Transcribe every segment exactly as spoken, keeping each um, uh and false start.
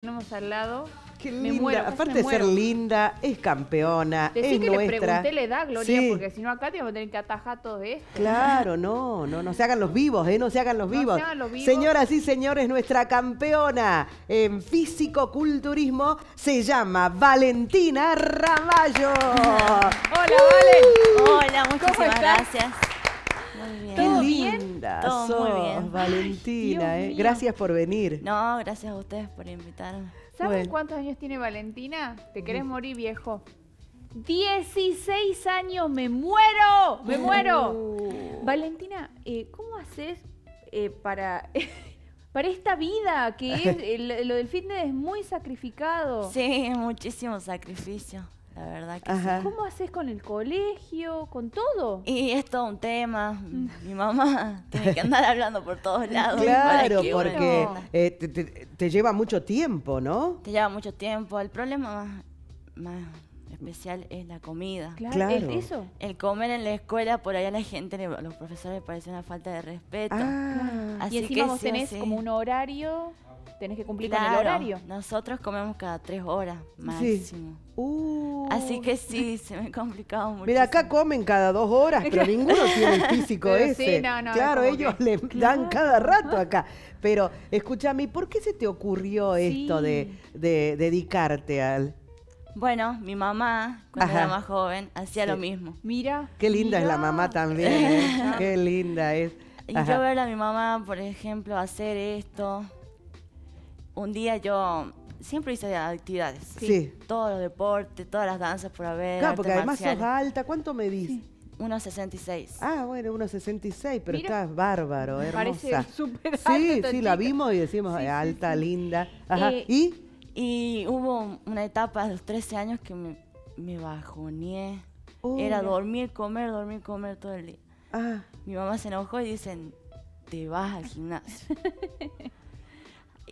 Tenemos al lado. Qué me linda, muero, aparte de muero. Ser linda, es campeona, decí es que nuestra. Le pregunté la edad, Gloria, sí. Porque si no acá tenemos que tener que atajar todo de esto. Claro, no, no, no se hagan los vivos, eh, no se hagan los no vivos. Se hagan los vivos. Señoras y señores, nuestra campeona en físico-culturismo se llama Valentina Ramallo. Hola, uh, Vale. Hola, muchísimas gracias. Muy bien. ¿Todo bien? Todo sos, muy bien. Valentina, ay, eh. gracias por venir. No, gracias a ustedes por invitarme. ¿Sabes bueno. cuántos años tiene Valentina? ¿Te querés morir, viejo? ¡dieciséis años! ¡Me muero! ¡Me muero! Uh. Valentina, eh, ¿cómo haces eh, para, para esta vida? Que es, eh, lo del fitness es muy sacrificado. Sí, muchísimo sacrificio. La verdad que sí. ¿Cómo haces con el colegio, con todo? Y es todo un tema. Mi mamá tiene que andar hablando por todos lados. Claro, que, porque bueno, eh, te, te, te lleva mucho tiempo, ¿no? Te lleva mucho tiempo. El problema más, más especial es la comida. Claro. claro. ¿Es eso? El comer en la escuela, por allá a la gente, a los profesores les parece una falta de respeto. Ah, así y encima que vos sí, tenés así. Como un horario... Tenés que cumplir claro, con el horario. Nosotros comemos cada tres horas máximo. Sí. Uh. Así que sí, se me ha complicado mucho. Mira, acá comen cada dos horas, pero ninguno tiene el físico pero ese. Sí, no, no, claro, ellos que... le dan claro. cada rato acá. Pero, escúchame, ¿por qué se te ocurrió sí. esto de, de dedicarte al...? Bueno, mi mamá, cuando Ajá. era más joven, hacía sí. lo mismo. Mira. Qué linda mira. Es la mamá también, ¿eh? Qué linda es. Ajá. Yo ver a mi mamá, por ejemplo, hacer esto... Un día yo siempre hice actividades. Sí. ¿sí? Todos los deportes, todas las danzas por haber. Claro, porque además marciales. Sos alta. ¿Cuánto medís? Sí. uno sesenta y seis. Ah, bueno, uno sesenta y seis, pero Mira, estás bárbaro, hermosa. Parece súper alta. Sí, sí, la vimos y decimos, sí, alta, sí, sí. linda. Ajá. Eh, ¿Y? Y hubo una etapa de los trece años que me, me bajoneé. Oh. Era dormir, comer, dormir, comer todo el día. Ah. Mi mamá se enojó y dicen, te vas al gimnasio.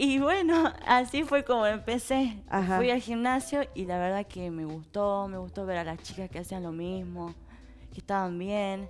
Y bueno, así fue como empecé. Ajá. Fui al gimnasio y la verdad que me gustó, me gustó ver a las chicas que hacían lo mismo, que estaban bien.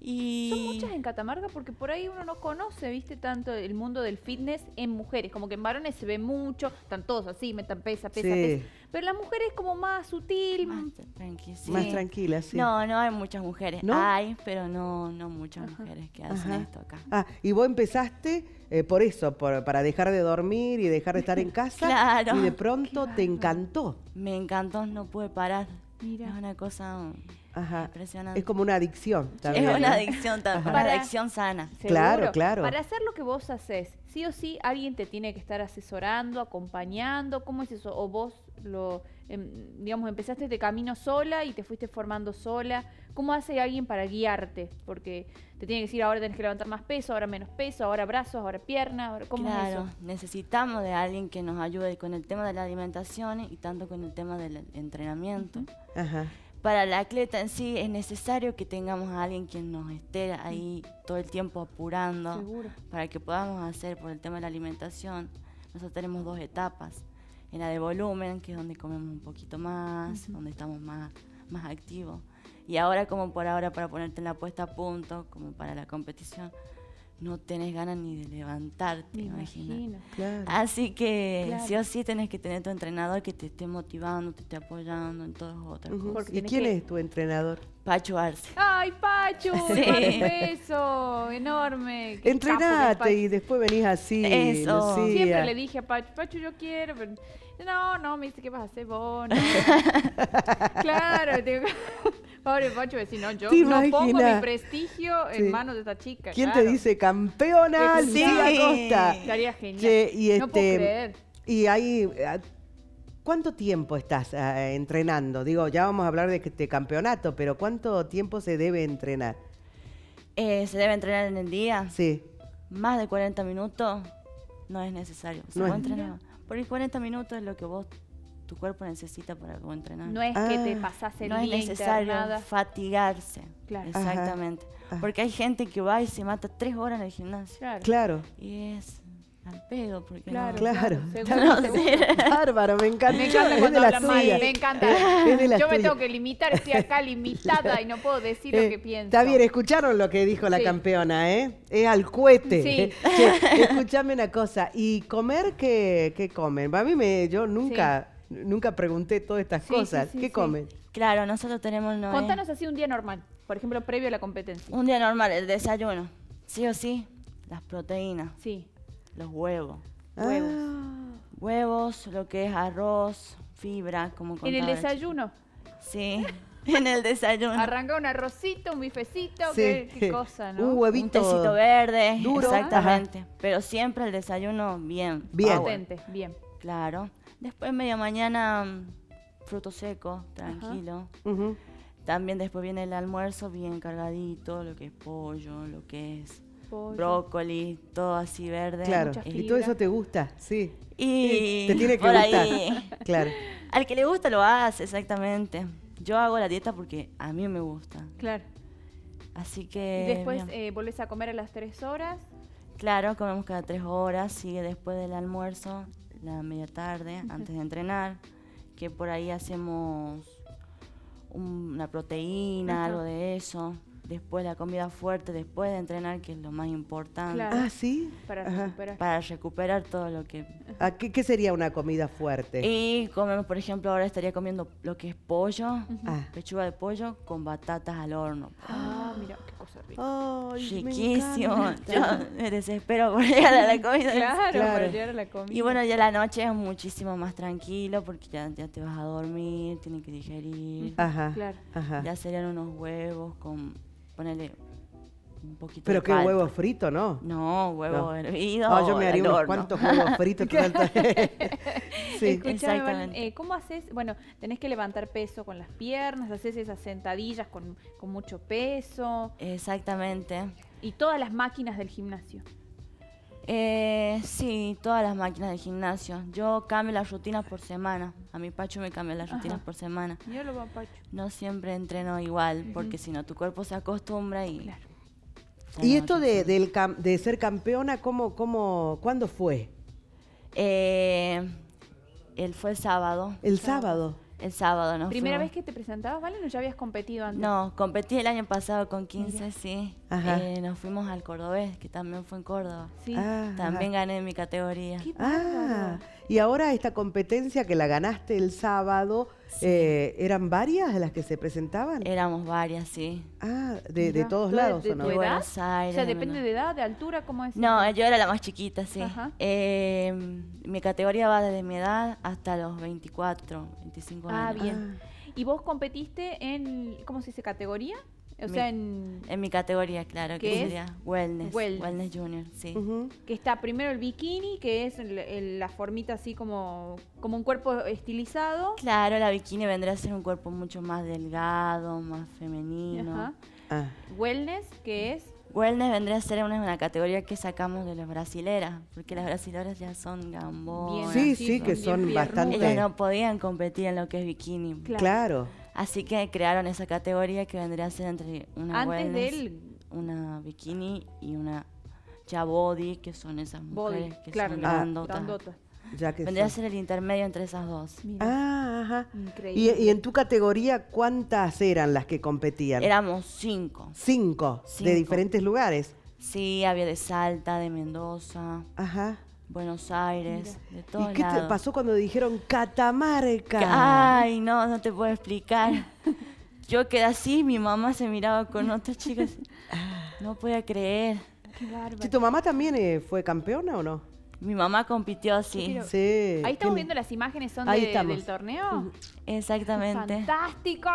Y... ¿Son muchas en Catamarca? Porque por ahí uno no conoce, viste, tanto el mundo del fitness en mujeres. Como que en varones se ve mucho, están todos así, metan pesa, pesa, sí. pesa. Pero la mujer es como más sutil. Más tranquila, sí. Más tranquila, sí. No, no hay muchas mujeres. ¿No? Hay, pero no, no muchas Ajá. mujeres que hacen Ajá. esto acá. Ah, y vos empezaste eh, por eso, por, para dejar de dormir y dejar de estar en casa. Claro. Y de pronto te encantó. Me encantó, no pude parar. Mira. Es una cosa... Ajá. Impresionante. Es como una adicción también. Es una ¿no? adicción también. Para, una adicción sana. ¿Seguro? Claro, claro. Para hacer lo que vos haces, sí o sí, alguien te tiene que estar asesorando, acompañando. ¿Cómo es eso? O vos, lo eh, digamos, empezaste este camino sola y te fuiste formando sola. ¿Cómo hace alguien para guiarte? Porque te tiene que decir, ahora tenés que levantar más peso, ahora menos peso, ahora brazos, ahora piernas. Ahora, ¿cómo claro, es eso? Necesitamos de alguien que nos ayude con el tema de la alimentación y tanto con el tema del entrenamiento. Uh-huh. Ajá. Para el atleta en sí es necesario que tengamos a alguien quien nos esté ahí todo el tiempo apurando. Seguro. Para que podamos hacer por el tema de la alimentación. Nosotros tenemos dos etapas. En la de volumen, que es donde comemos un poquito más, uh-huh. donde estamos más, más activos. Y ahora como por ahora para ponerte en la puesta a punto, como para la competición, no tenés ganas ni de levantarte, imagina. Claro. Así que claro. sí o sí tenés que tener tu entrenador que te esté motivando, te esté apoyando en todas otras uh-huh. cosas. ¿Y quién que... es tu entrenador? Pacho Arce. ¡Ay, Pacho! Sí. ¡Qué peso! ¡Enorme! Qué entrenate y después venís así. Eso. Lucía. Siempre le dije a Pacho, Pacho, yo quiero. Pero... No, no, me dice, ¿qué vas a hacer vos? No. Claro, tengo pobre Pacho, decir, no, yo no pongo mi prestigio sí. en manos de esta chica. ¿Quién claro. te dice campeona? Sí, sí. Costa. Estaría genial. Che, y no este, puedo creer. Y ahí, ¿cuánto tiempo estás eh, entrenando? Digo, ya vamos a hablar de este campeonato, pero ¿cuánto tiempo se debe entrenar? Eh, se debe entrenar en el día. Sí. Más de cuarenta minutos no es necesario. Se no puede es entrenar. Porque cuarenta minutos es lo que vos... Tu cuerpo necesita para algo entrenar. No es ah, que te pasas el no día. No es necesario internada. Fatigarse. Claro. Exactamente. Ajá, ajá. Porque hay gente que va y se mata tres horas en el gimnasio. Claro. claro. Y es al pedo, porque claro, no, claro, claro, no sé. Bárbaro, me encanta. Me encanta cuando hablan mal, me encanta. Es de la Yo me tuya. Tengo que limitar, estoy acá limitada y no puedo decir eh, lo que pienso. Está bien, escucharon lo que dijo la sí. campeona, ¿eh? Es al cohete. Sí. Sí. Escuchame una cosa, ¿y comer qué, qué comen? A mí me, yo nunca, sí. nunca pregunté todas estas sí, cosas. Sí, sí, ¿Qué sí. comen? Claro, nosotros tenemos... No, Contanos eh. así un día normal, por ejemplo, previo a la competencia. Un día normal, el desayuno, sí o sí, las proteínas. Sí. Los huevos. Huevos. Ah. Huevos, lo que es arroz, fibra, como contaba. ¿En el desayuno? Sí, en el desayuno. Arranca un arrocito, un bifecito, sí. qué, qué cosa, ¿no? Un huevito. Un tecito verde, duro. Exactamente. Ajá. Pero siempre el desayuno bien. Bien. Potente, bien. Claro. Después media mañana, fruto seco, tranquilo. Uh-huh. También después viene el almuerzo bien cargadito, lo que es pollo, lo que es... brócoli, todo así verde. Claro, y todo eso te gusta, sí. Y te tiene que por gustar. Ahí. Claro. Al que le gusta lo hace, exactamente. Yo hago la dieta porque a mí me gusta. Claro. Así que... ¿Y después eh, volvés a comer a las tres horas? Claro, comemos cada tres horas, sigue después del almuerzo, la media tarde, uh-huh. antes de entrenar, que por ahí hacemos un, una proteína, uh-huh. algo de eso. Después la comida fuerte, después de entrenar, que es lo más importante. Claro. Ah, ¿sí? Para recuperar. Para recuperar todo lo que... ¿A qué, qué sería una comida fuerte? Y comemos, por ejemplo, ahora estaría comiendo lo que es pollo, uh-huh. ah. pechuga de pollo con batatas al horno. Ah, ah mira, qué cosa rica. Oh, riquísimo. Me Yo me desespero por llegar a la comida. Claro, claro, por llegar a la comida. Y bueno, ya la noche es muchísimo más tranquilo porque ya, ya te vas a dormir, tienes que digerir. Ajá, claro. Ajá. Ya serían unos huevos con... Ponele un poquito Pero de qué palta. Huevo frito, ¿no? No, huevo no. hervido. No, yo me haría unos cuantos huevos fritos. Sí. Escuchame, eh, ¿cómo haces? Bueno, tenés que levantar peso con las piernas, haces esas sentadillas con, con mucho peso. Exactamente. ¿Y todas las máquinas del gimnasio? Eh, sí, todas las máquinas del gimnasio. Yo cambio las rutinas por semana. A mi Pacho me cambia las Ajá. rutinas por semana. Yo lo voy a Pacho. No siempre entreno igual, uh-huh. porque si no tu cuerpo se acostumbra y... Claro. ¿Y esto de, del cam de ser campeona, ¿cómo, cómo, cuándo fue? Eh, él fue el sábado. ¿El sábado? El sábado, ¿no? ¿Primera fuimos. Vez que te presentabas, Valen, o ya habías competido antes? No, competí el año pasado con quince, Mira. Sí. Eh, nos fuimos al Cordobés, que también fue en Córdoba. Sí. Ah, también ajá. gané en mi categoría. Qué ah, y ahora esta competencia que la ganaste el sábado, sí. eh, ¿eran varias las que se presentaban? Éramos varias, sí. Ah, de, de todos lados, de, de, ¿o no? De Buenos Aires. O sea, depende no. de edad, de altura, ¿cómo es? No, yo era la más chiquita, sí. Eh, mi categoría va desde mi edad hasta los veinticuatro, veinticinco ah, años. Bien. Ah, bien. ¿Y vos competiste en, ¿cómo se dice, categoría? O mi, sea, en... En mi categoría, claro, que sería Wellness, Wellness, Wellness Junior, sí. Uh-huh. Que está primero el bikini, que es el, el, la formita así como, como un cuerpo estilizado. Claro, la bikini vendrá a ser un cuerpo mucho más delgado, más femenino. Ajá. Ah. Wellness, que es... Wellness vendría a ser una, una categoría que sacamos de las brasileras, porque las brasileras ya son gambonas. Sí, sí, son que son bastante... Ellas no podían competir en lo que es bikini. Claro. Claro. Así que crearon esa categoría que vendría a ser entre una Antes wellness, del... una bikini y una ya body, que son esas mujeres body, que claro, son ah, grandotas. grandotas. Ya que vendría son. a ser el intermedio entre esas dos. Mira. Ah, ajá. Increíble. ¿Y, ¿Y en tu categoría cuántas eran las que competían? Éramos cinco. Cinco, cinco. De diferentes lugares. Sí, había de Salta, de Mendoza. Ajá. Buenos Aires, Mira. de todos ¿Y qué lados. Te pasó cuando dijeron Catamarca? Ay, no, no te puedo explicar. Yo quedé así, mi mamá se miraba con otras chicas. No podía creer. Qué bárbaro. ¿Tu mamá también eh, fue campeona o no? Mi mamá compitió, sí. sí. Ahí estamos viendo las imágenes, son de, del torneo. Exactamente. ¡Fantástico!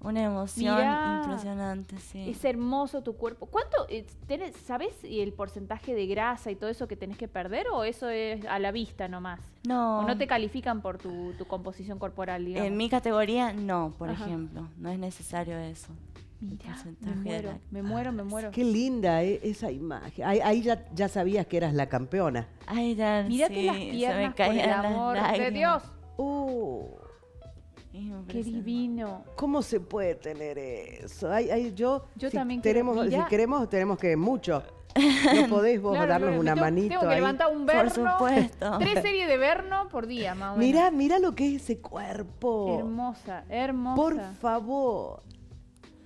Una emoción Mirá, impresionante, sí. Es hermoso tu cuerpo. ¿Cuánto tenés, sabes el porcentaje de grasa y todo eso que tenés que perder o eso es a la vista nomás? No. ¿O no te califican por tu, tu composición corporal, digamos? En mi categoría no, por Ajá. ejemplo. No es necesario eso. Mirá, me muero, la... me muero, me muero. Qué linda eh, esa imagen. Ahí, ahí ya, ya sabías que eras la campeona. Ay, ya, Mirate sí, las piernas, se me caían por el amor las lágrimas. de Dios. Uh... Qué divino. ¿Cómo se puede tener eso? Ay, ay, yo, yo si también tenemos, si queremos, tenemos que mucho. No podés vos claro, darnos no, una tengo, manito. Tengo que ahí. Levantar un verno. Por supuesto. Tres series de verno por día, más o menos. Mirá, mirá lo que es ese cuerpo. Hermosa, hermosa. Por favor.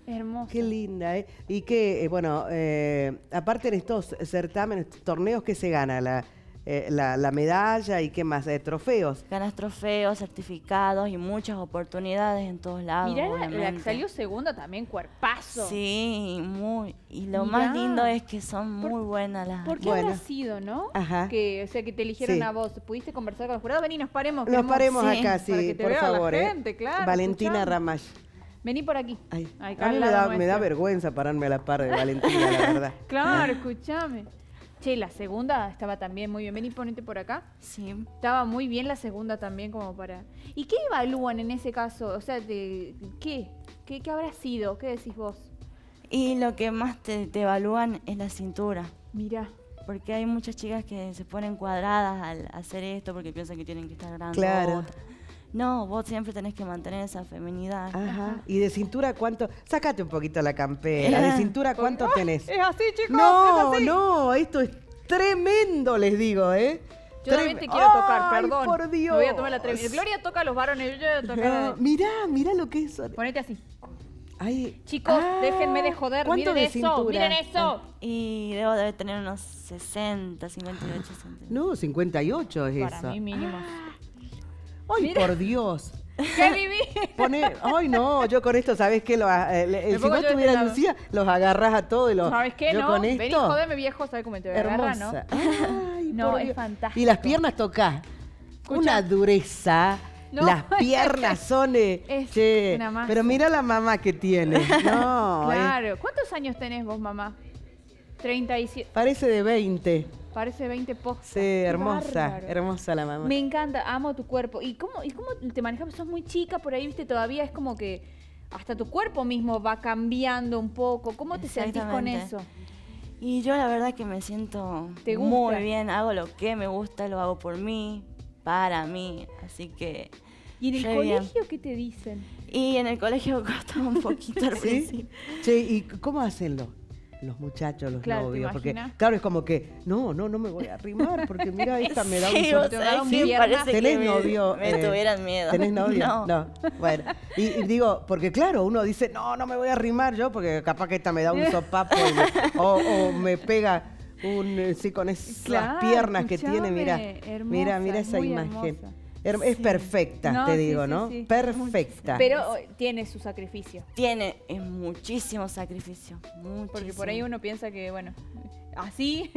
Hermosa. Qué linda, ¿eh? Y que, eh, bueno, eh, aparte en estos certámenes, torneos, ¿qué se gana? La, eh, la, la medalla y qué más, eh, trofeos. Ganas trofeos, certificados y muchas oportunidades en todos lados. Mirá, la, la que salió segunda también, cuerpazo. Sí, muy. Y lo Mirá. Más lindo es que son muy Por, buenas las... ¿Por qué bueno. habrá sido, no? Ajá. Que, o sea, que te eligieron sí. a vos. ¿Pudiste conversar con los jurados? Vení, nos paremos. Nos paremos sí. acá, sí, para que te por favor. La gente, eh. claro, Valentina Ramallo. Vení por aquí. Ay, Ay, a mí me da, me da vergüenza pararme a la par de Valentina, la verdad. Claro, escúchame. Che, la segunda estaba también muy bien. Vení, ponete por acá. Sí. Estaba muy bien la segunda también como para... ¿Y qué evalúan en ese caso? O sea, de, ¿qué? ¿Qué, qué habrá sido? ¿Qué decís vos? Y lo que más te, te evalúan es la cintura. Mirá. Porque hay muchas chicas que se ponen cuadradas al hacer esto porque piensan que tienen que estar grandes. Claro. No, vos siempre tenés que mantener esa feminidad. Ajá. ¿Y de cintura cuánto? Sácate un poquito la campera. ¿De cintura cuánto tenés? Es así, chicos. No, ¿Es así? no, esto es tremendo, les digo, ¿eh? Yo Trem... también te quiero tocar, perdón. Por Dios. Me voy a tomar la tremenda. Gloria toca a los varones. Yo voy a tocar... no, mirá, mirá lo que es. Ponete así. Ay, chicos, ah, déjenme de joder, miren de eso, cintura? miren eso. Y debo de tener unos sesenta, cincuenta y ocho centímetros. No, cincuenta y ocho es eso. Para mí mínimo. Ah. ¡Ay, Mira. por Dios! ¡Qué viví! Poné, ¡Ay, no! Yo con esto, ¿sabes qué? Lo, eh, le, si no tuviera Lucía, los agarrás a todos y los... ¿Sabes qué? Yo no, con esto, vení, jodeme, viejo, ¿sabes cómo te agarras, no? Ay, no, es fantástico. Y las piernas tocás. Escucha. Una dureza... No. Las piernas son... Eh, che, pero mira la mamá que tiene. No, claro. Eh. ¿Cuántos años tenés vos, mamá? treinta y siete. Parece de veinte. Parece veinte postas. Sí, hermosa, bárbaro. hermosa la mamá. Me encanta, amo tu cuerpo. ¿Y cómo, y cómo te manejas? Sos muy chica, por ahí, viste, todavía es como que hasta tu cuerpo mismo va cambiando un poco. ¿Cómo te sentís con eso? Y yo la verdad que me siento ¿Te gusta? muy bien. Hago lo que me gusta, lo hago por mí. Para mí, así que... ¿Y en el colegio bien. qué te dicen? Y en el colegio costaba un poquito al principio. ¿Sí? Sí, ¿y cómo hacen los, los muchachos, los claro, novios? Porque claro, es como que, no, no, no me voy a arrimar, porque mira, esta me da un... Sí, un sí, ¿Tenés que novio? Me, me eh, tuvieran miedo. ¿Tenés novio? No. no. Bueno, y, y digo, porque claro, uno dice, no, no me voy a arrimar yo, porque capaz que esta me da un sopapo me, o, o me pega... Un, sí, con esas claro, piernas que tiene, mira, hermosa, mira, mira esa imagen. Hermosa. Es sí. perfecta, no, te digo, sí, ¿no? Sí, sí. Perfecta. Pero tiene su sacrificio. Tiene es muchísimo sacrificio. Muchísimo. Porque por ahí uno piensa que, bueno, así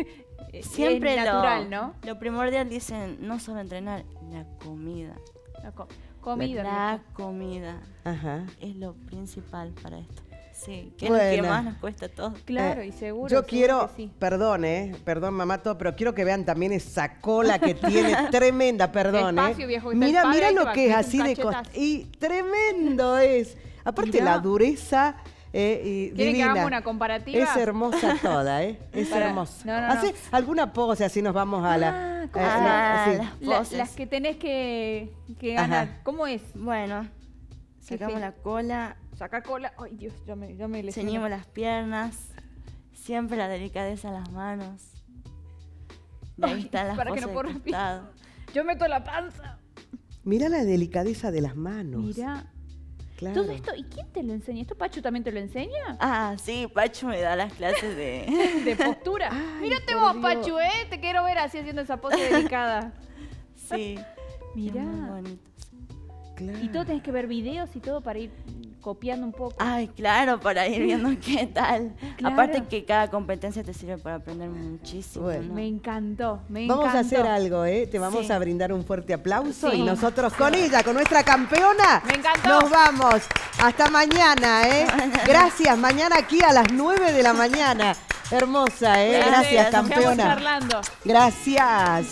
siempre es natural, lo, ¿no? Lo primordial dicen, no solo entrenar, la comida. La com comida. La, la comida. Ajá. Es lo principal para esto. Sí, que bueno. es lo que más nos cuesta a todos. Claro, eh, y seguro. Yo quiero, sí. perdón, eh, perdón mamá, todo, pero quiero que vean también esa cola que tiene, tremenda, perdón. Espacio, eh. viejo, mira, mira lo que es así de cost... Y tremendo es. Aparte mirá. la dureza eh, y ¿Quieren que hagamos una comparativa? Es hermosa toda, eh. Es Para. hermosa. No, no, ¿Hace no. alguna pose así nos vamos a la... Ah, ¿cómo ah, es? Las, poses. La, las que tenés que, que ganar. Ajá. ¿Cómo es? Bueno, sacamos sí, sí. la cola... Saca cola, ay Dios, yo me, yo me lesiono. Ceñimos las piernas, siempre la delicadeza en las manos. De ahí ay, están las para que no puedo respirar. Yo meto la panza. Mira la delicadeza de las manos. Mira. Claro. Todo esto, ¿y quién te lo enseña? ¿Esto Pacho también te lo enseña? Ah, sí, Pacho me da las clases de, de postura. Ay, mírate vos, Dios. Pacho, ¿eh? Te quiero ver así haciendo esa pose delicada. Sí. Mirá. Muy bonito. Claro. Y todo tenés que ver videos y todo para ir copiando un poco. Ay, claro, para ir viendo qué tal. Claro. Aparte que cada competencia te sirve para aprender muchísimo. Bueno. ¿no? Me encantó, me vamos encantó. Vamos a hacer algo, ¿eh? Te vamos sí. a brindar un fuerte aplauso sí. y nosotros con ella, con nuestra campeona, me encantó. nos vamos. Hasta mañana, ¿eh? Gracias, mañana aquí a las nueve de la mañana. Hermosa, ¿eh? Gracias, Gracias campeona. Gracias.